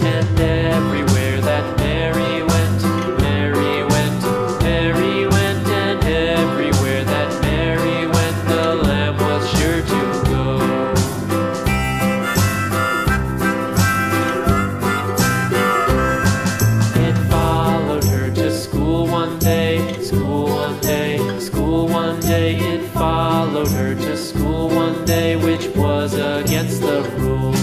And everywhere that Mary went, and everywhere that Mary went, the lamb was sure to go. It followed her to school one day, school one day, school one day. It followed her to school one day, which was against the rules.